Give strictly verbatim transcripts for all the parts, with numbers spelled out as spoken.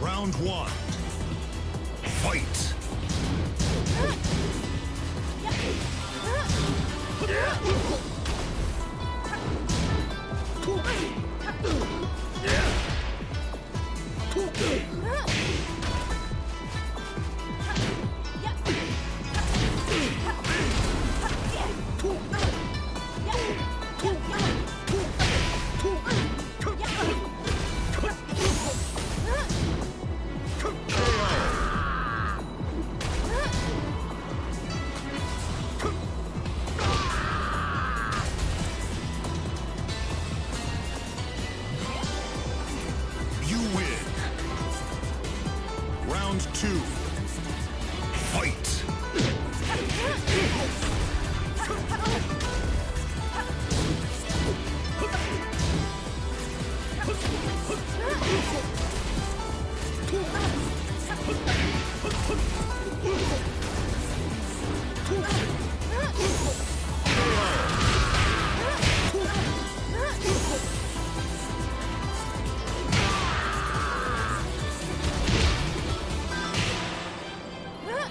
Round one. Fight. Two. Get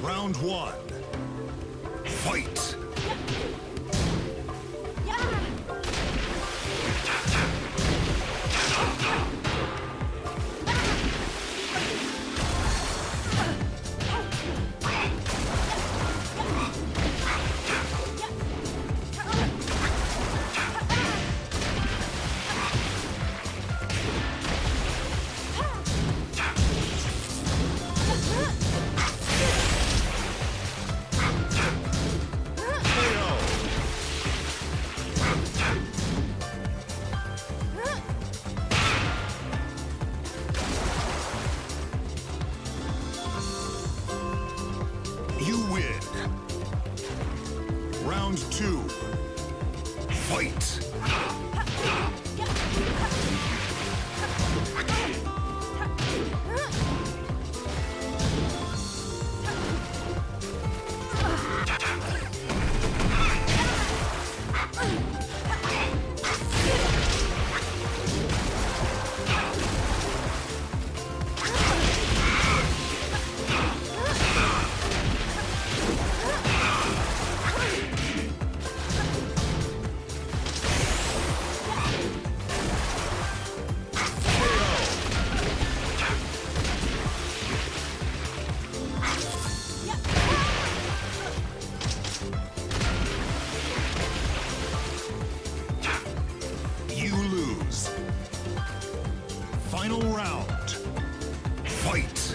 Round one. Fight! Two, fight! Final round. Fight!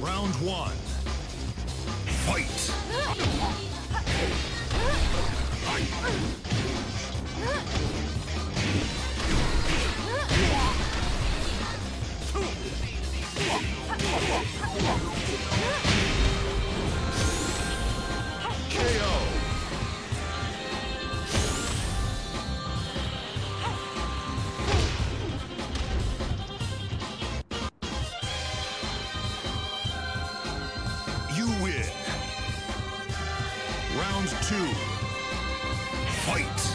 Round one. Fight! round two. Fight!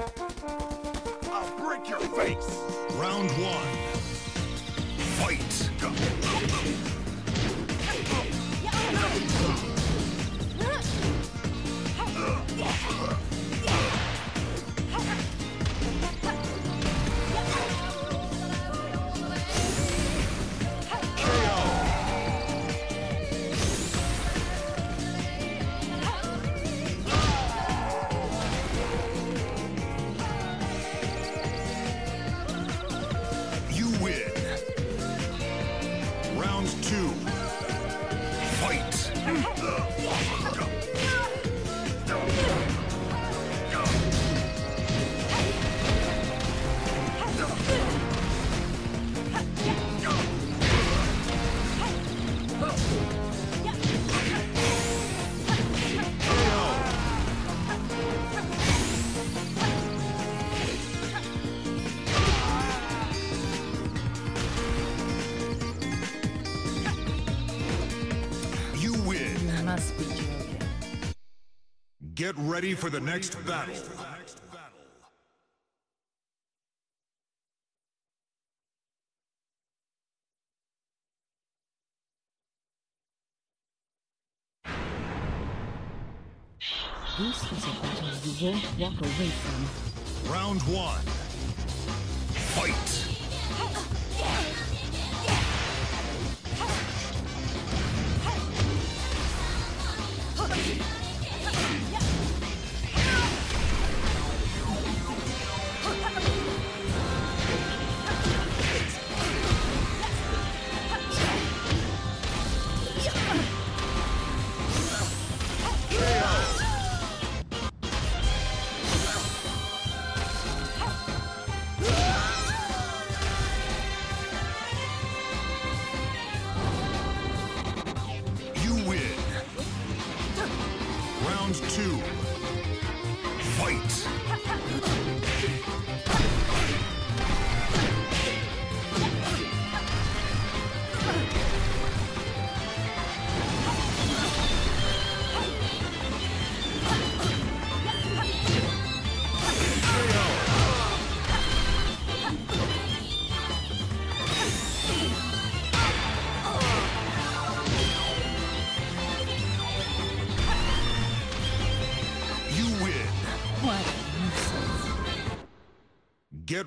I'll break your face. Round one. Fight. Go. You win. Round two. Get ready for the next battle. This is a battle you won't walk away from. Round one. Fight! Two, fight! Get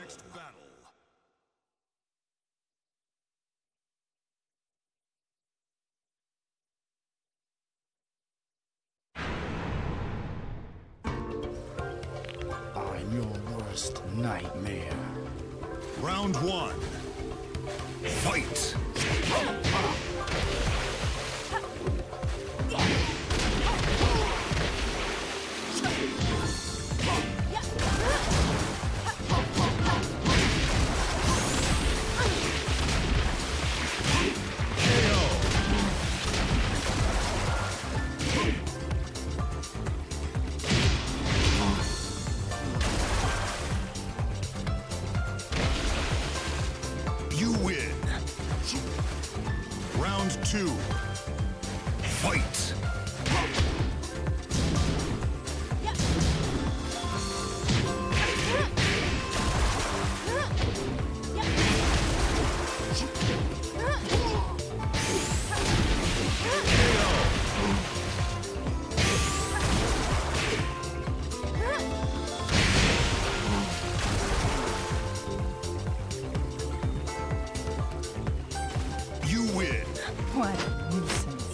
I'm your worst nightmare. Round one. Fight! Round two, fight! What a nuisance.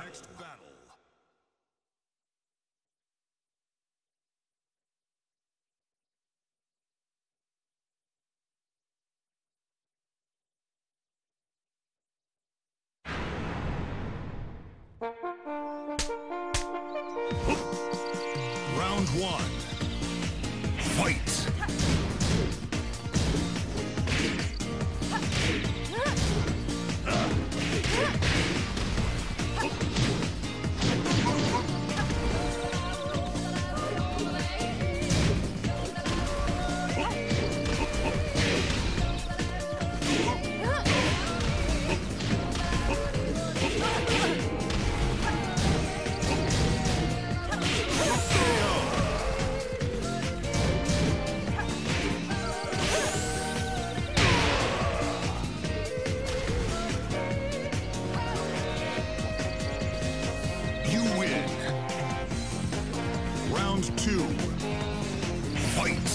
Round one. Fight! Two, fight!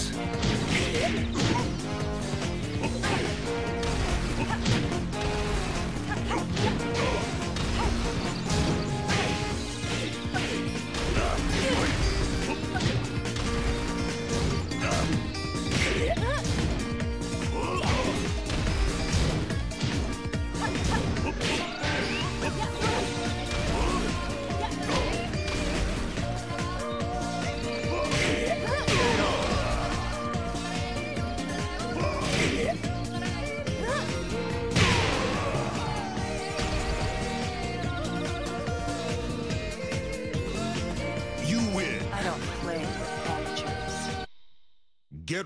Get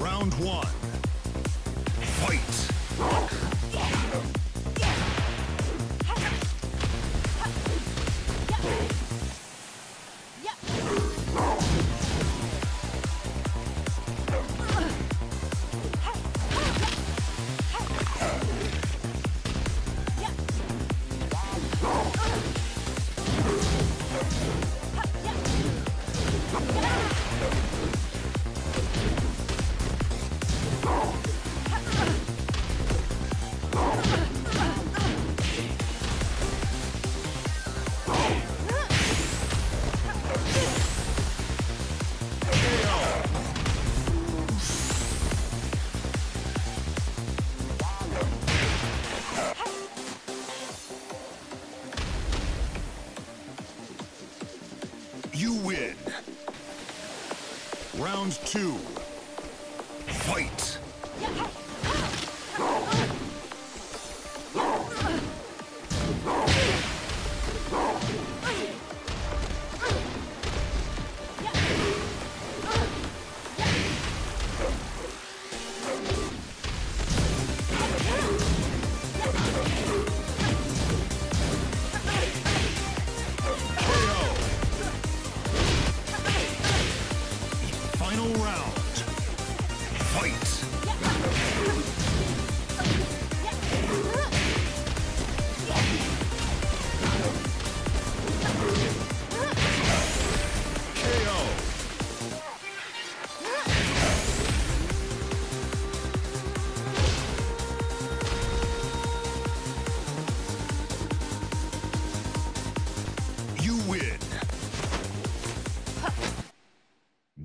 Round one. Fight! You win. Round two. Fight.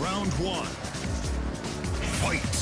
Round one. Fight.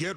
Get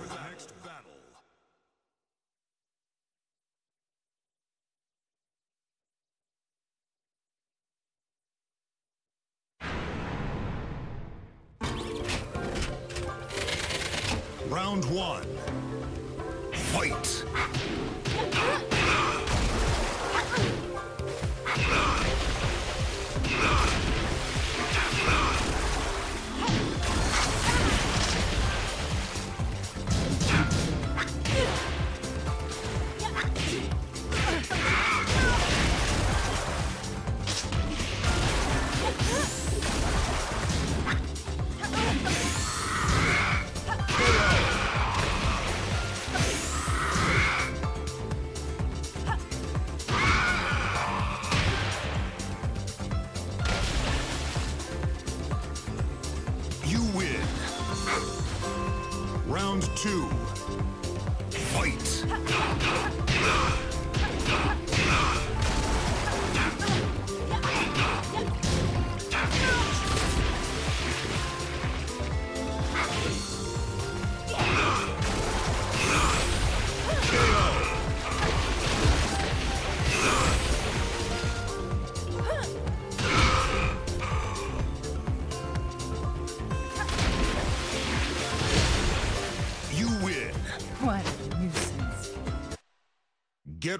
Round one. Fight! Round two. Fight! What a nuisance. Get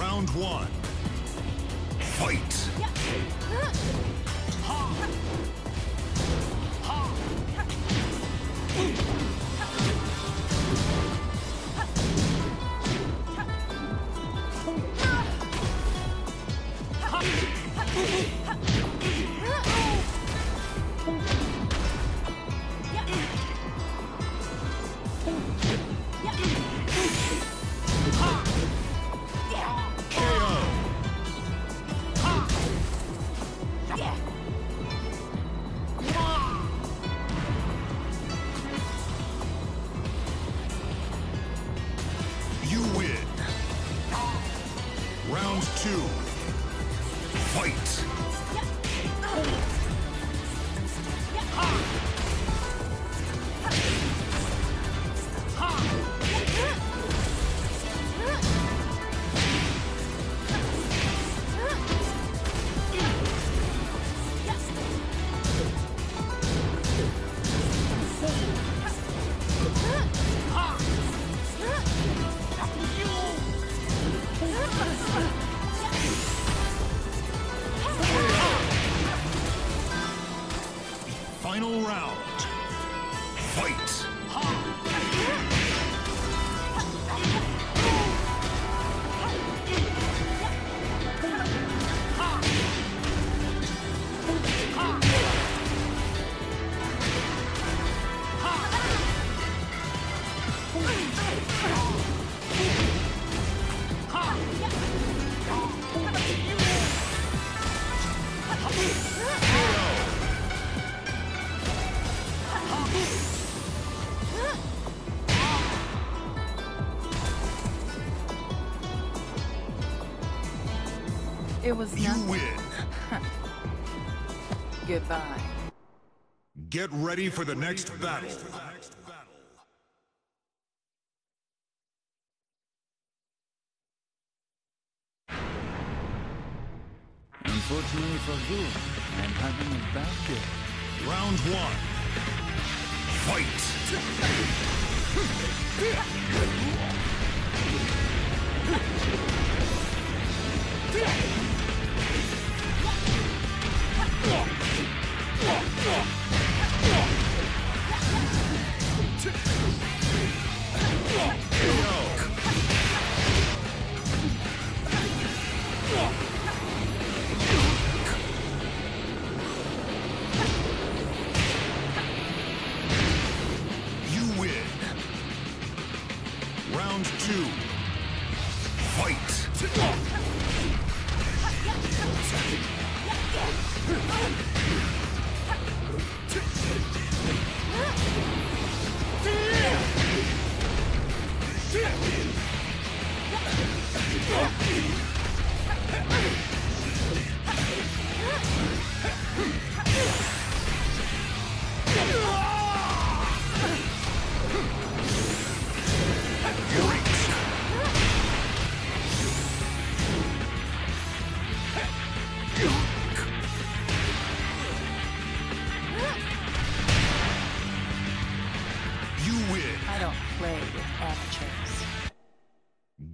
Round one. Fight! Round two. Fight! Final round. Fight! It was nothing. You win. Goodbye. Get ready for the next battle. Unfortunately for you, I'm having a bad day. Round one. Fight! Round two. Fight! I don't play with amateurs.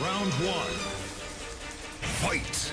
Round one. Fight!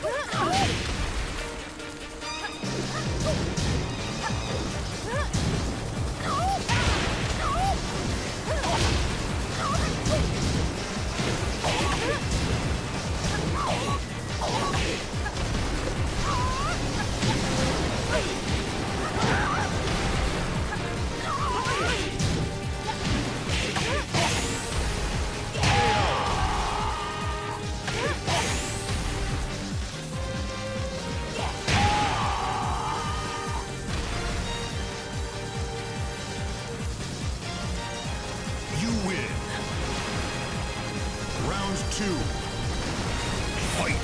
two, fight!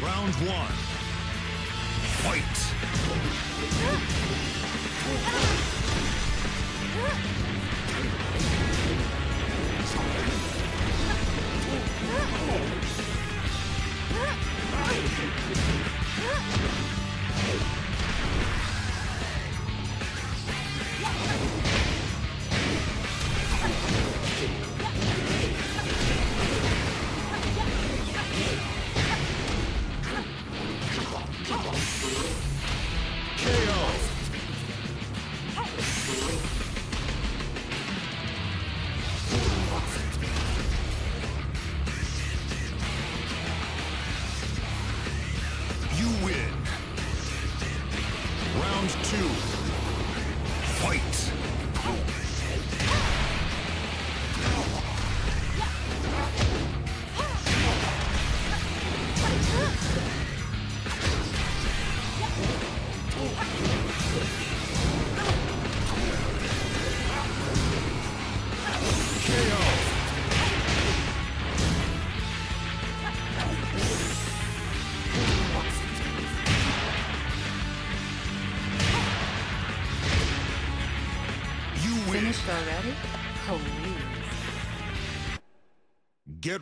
Round one. Fight. Already? Please. Get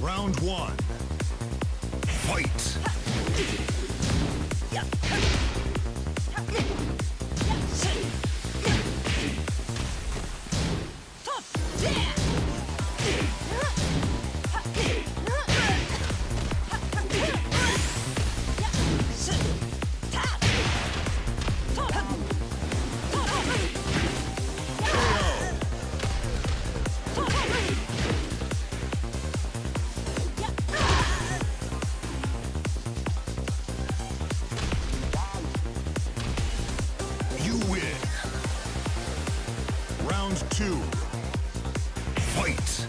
Round one. Fight. Two, fight!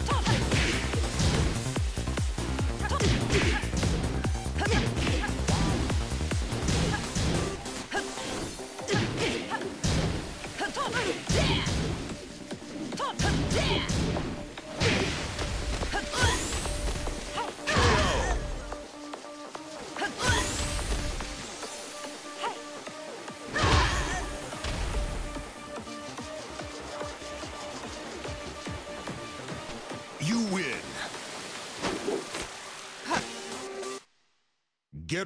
Get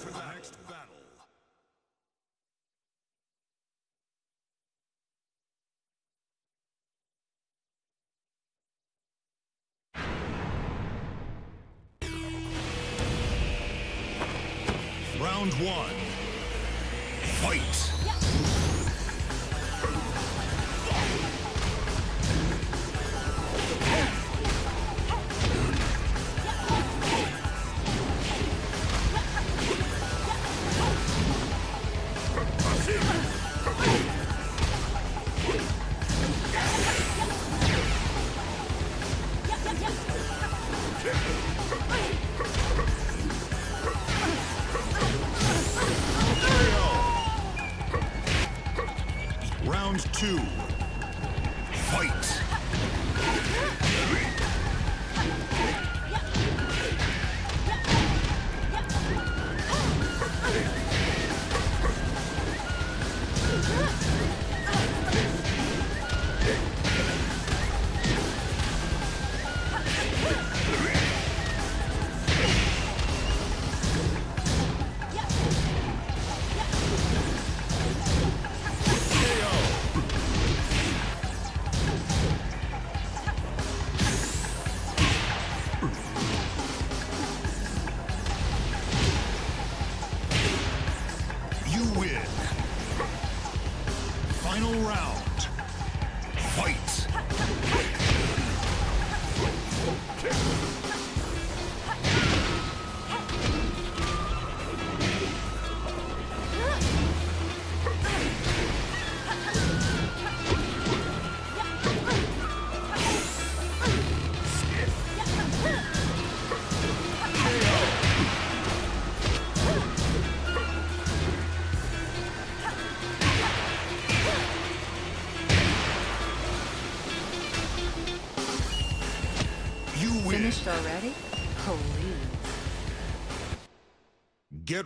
Round one. Fight! Hey! Finished already? Please. Get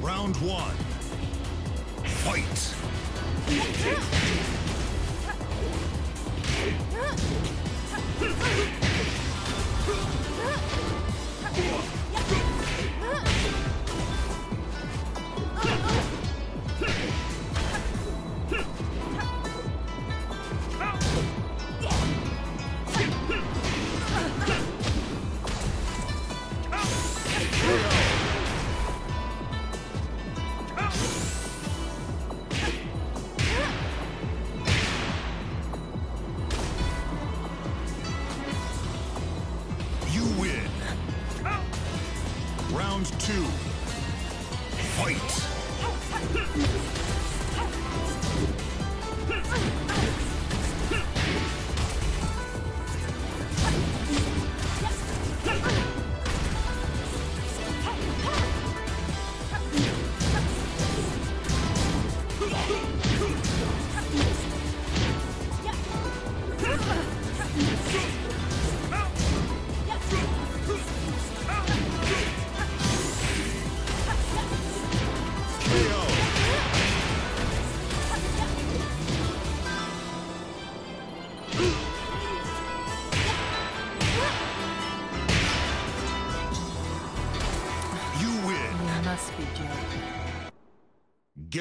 Round one. Get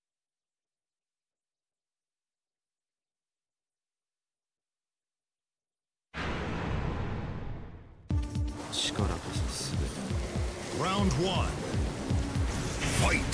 Round one. Fight.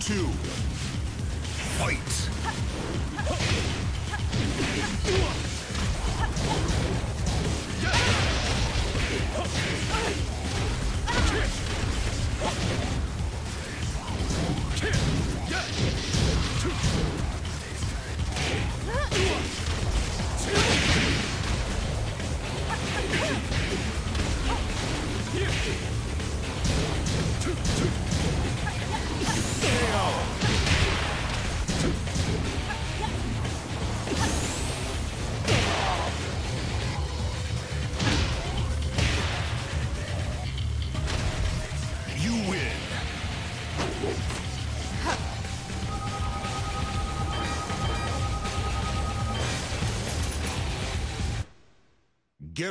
Two. Get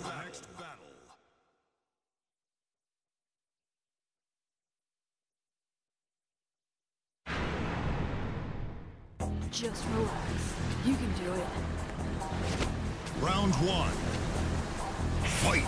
Just relax. You can do it. Round one. Fight.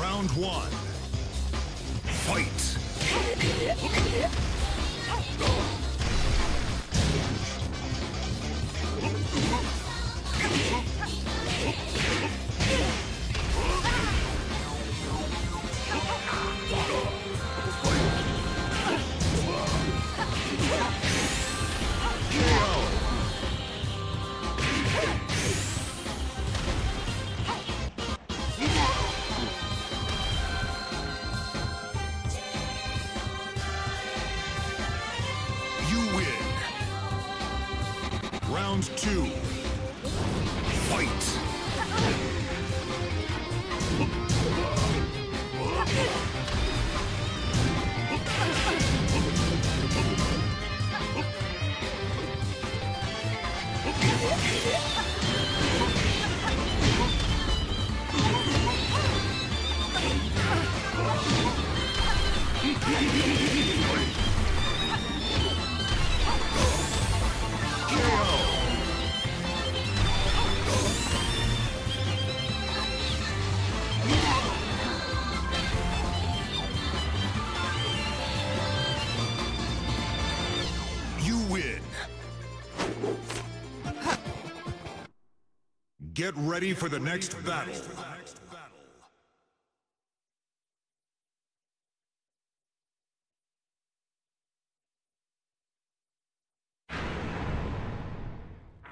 Round one. Fight. Round two. Fight! Get ready for the next battle.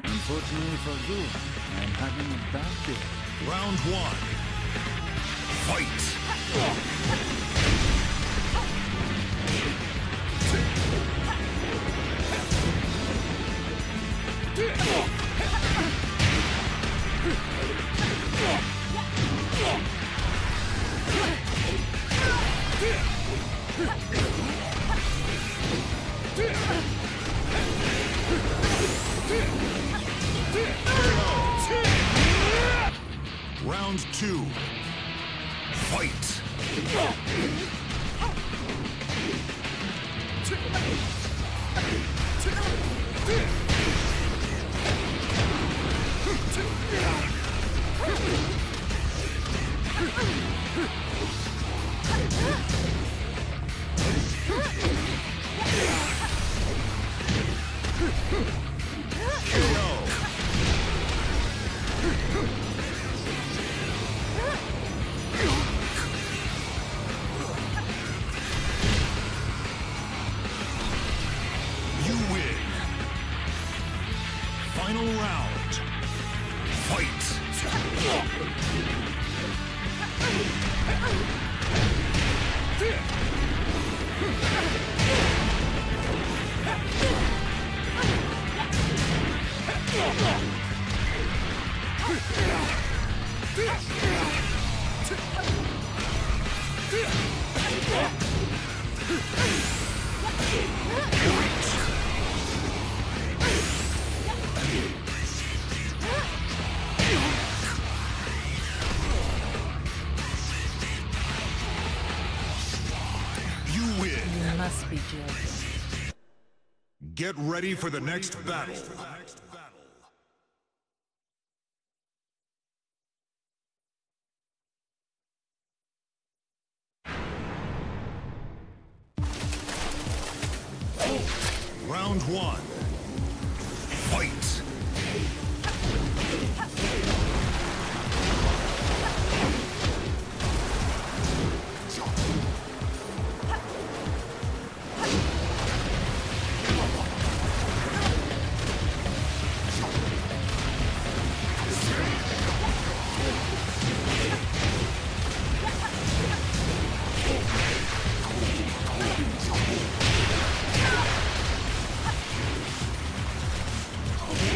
Unfortunately for you, I'm having a bad day. Round one. Fight! Round two. Fight! Final round. Fight! Must be joking. Get ready for the next battle. Round one. Fight! Oh,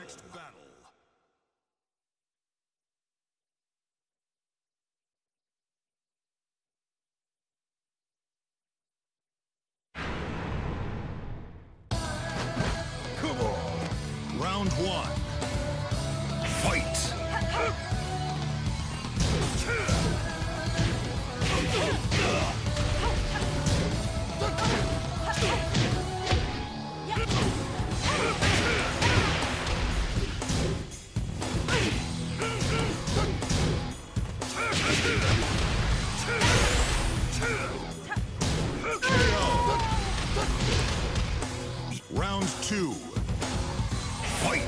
Come on. Round one. Round two. Fight!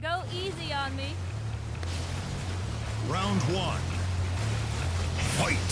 Go easy on me. Round one. Fight!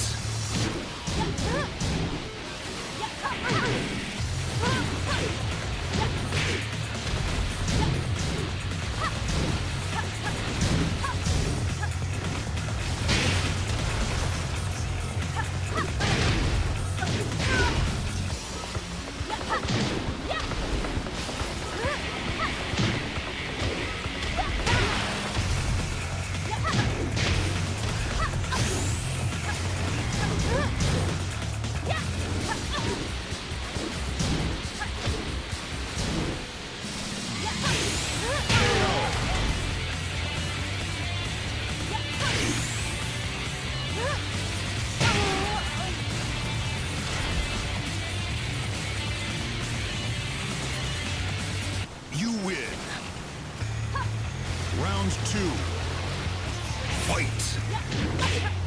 Round two. Fight!